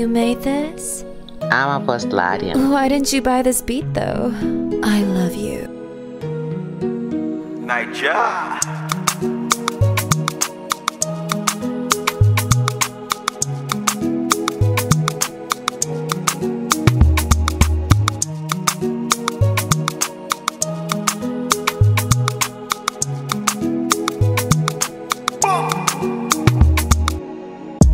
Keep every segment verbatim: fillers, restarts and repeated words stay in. you made this? I'm a postlarian. Why didn't you buy this beat though? I love you. Naija!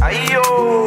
Ayo.